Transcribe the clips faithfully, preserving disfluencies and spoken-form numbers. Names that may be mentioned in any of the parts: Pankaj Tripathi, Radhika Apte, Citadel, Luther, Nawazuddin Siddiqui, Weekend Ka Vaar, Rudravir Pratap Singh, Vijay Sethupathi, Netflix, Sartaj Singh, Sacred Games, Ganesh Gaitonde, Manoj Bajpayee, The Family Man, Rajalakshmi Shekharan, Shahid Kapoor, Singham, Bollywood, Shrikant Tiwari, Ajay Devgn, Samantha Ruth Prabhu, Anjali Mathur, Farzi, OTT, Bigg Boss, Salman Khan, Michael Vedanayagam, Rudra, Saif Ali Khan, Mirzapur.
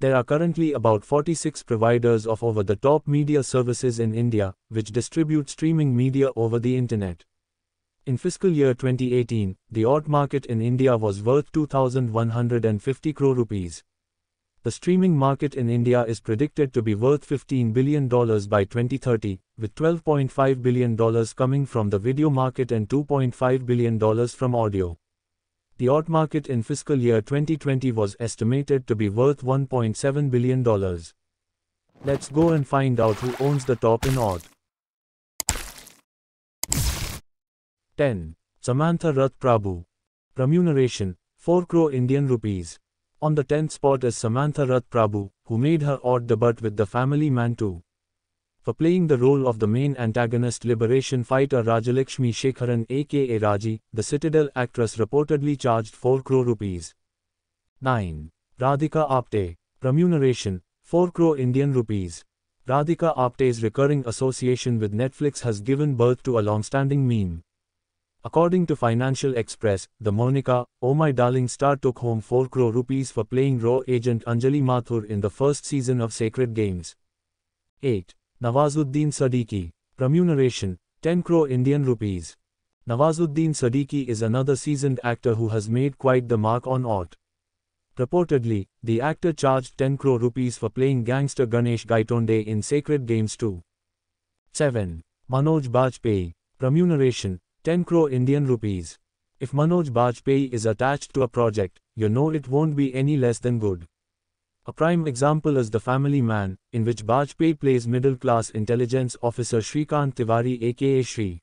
There are currently about forty-six providers of over-the-top media services in India, which distribute streaming media over the internet. In fiscal year twenty eighteen, the O T T market in India was worth two thousand one hundred fifty crore rupees. The streaming market in India is predicted to be worth fifteen billion dollars by twenty thirty, with twelve point five billion dollars coming from the video market and two point five billion dollars from audio. The O T T market in fiscal year twenty twenty was estimated to be worth one point seven billion dollars. Let's go and find out who owns the top in O T T. ten. Samantha Ruth Prabhu. Remuneration, four crore Indian rupees. On the tenth spot is Samantha Ruth Prabhu, who made her O T T debut with The Family Man two. For playing the role of the main antagonist liberation fighter Rajalakshmi Shekharan aka Raji, the Citadel actress reportedly charged four crore rupees. nine. Radhika Apte. Remuneration, four crore Indian rupees. Radhika Apte's recurring association with Netflix has given birth to a long-standing meme. According to Financial Express, the Monica, "Oh My Darling" star took home four crore rupees for playing RAW agent Anjali Mathur in the first season of Sacred Games. eight. Nawazuddin Siddiqui. Remuneration, ten crore Indian rupees. Nawazuddin Siddiqui is another seasoned actor who has made quite the mark on O T T. Reportedly, the actor charged ten crore rupees for playing gangster Ganesh Gaitonde in Sacred Games two. seven. Manoj Bajpayee. Remuneration, ten crore Indian rupees. If Manoj Bajpayee is attached to a project, you know it won't be any less than good. A prime example is The Family Man, in which Bajpayee plays middle-class intelligence officer Shrikant Tiwari aka Shri.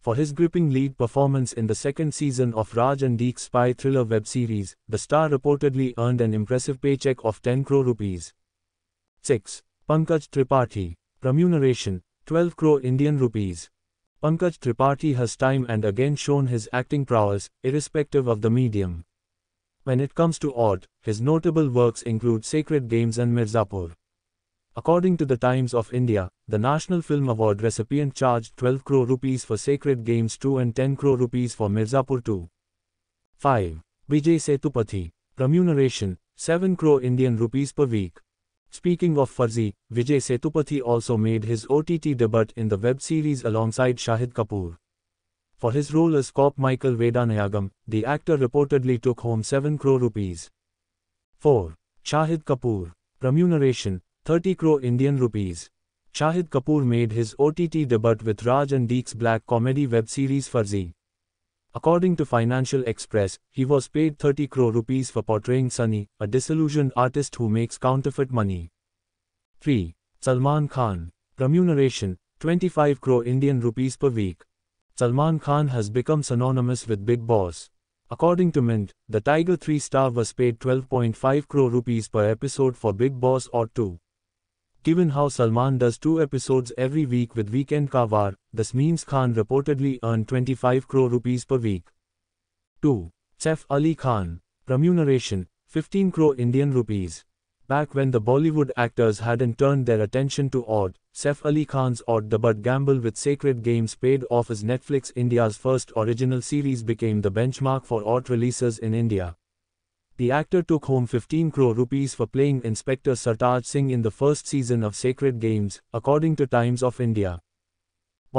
For his gripping lead performance in the second season of Raj and Deek's spy thriller web series, the star reportedly earned an impressive paycheck of ten crore rupees. six. Pankaj Tripathi. Remuneration, twelve crore Indian rupees. Pankaj Tripathi has time and again shown his acting prowess, irrespective of the medium. When it comes to O T T, his notable works include Sacred Games and Mirzapur. According to the Times of India, the National Film Award recipient charged twelve crore rupees for Sacred Games two and ten crore rupees for Mirzapur two. five. Vijay Sethupathi. Remuneration, seven crore Indian rupees per week. Speaking of Farzi, Vijay Sethupathi also made his O T T debut in the web series alongside Shahid Kapoor. For his role as cop Michael Vedanayagam, the actor reportedly took home seven crore rupees. four. Shahid Kapoor. Remuneration, thirty crore Indian rupees. Shahid Kapoor made his O T T debut with Raj and Deek's black comedy web series Farzi. According to Financial Express, he was paid thirty crore rupees for portraying Sunny, a disillusioned artist who makes counterfeit money. three. Salman Khan. Remuneration, twenty-five crore Indian rupees per week. Salman Khan has become synonymous with Bigg Boss. According to Mint, the Tiger three star was paid twelve point five crore rupees per episode for Bigg Boss O T T two. Given how Salman does two episodes every week with Weekend Ka Vaar, this means Khan reportedly earned twenty-five crore rupees per week. two. Saif Ali Khan. Remuneration, fifteen crore Indian rupees. Back when the Bollywood actors hadn't turned their attention to O T T, Saif Ali Khan's O T T debut gamble with Sacred Games paid off as Netflix India's first original series became the benchmark for O T T releases in India. The actor took home fifteen crore rupees for playing Inspector Sartaj Singh in the first season of Sacred Games, according to Times of India.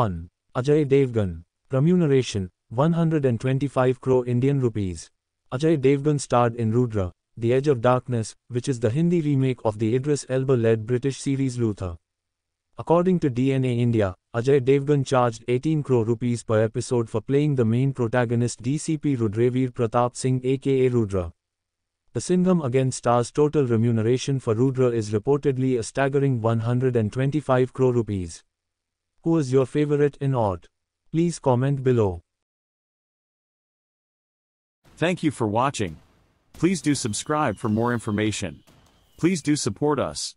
one. Ajay Devgn. Remuneration, one hundred twenty-five crore Indian rupees. Ajay Devgn starred in Rudra, The Edge of Darkness, which is the Hindi remake of the Idris Elba-led British series Luther. According to D N A India, Ajay Devgn charged eighteen crore rupees per episode for playing the main protagonist D C P Rudravir Pratap Singh aka Rudra. The Singham again star's total remuneration for Rudra is reportedly a staggering one hundred twenty-five crore rupees. Who is your favorite in O T T? Please comment below. Thank you for watching. Please do subscribe for more information. Please do support us.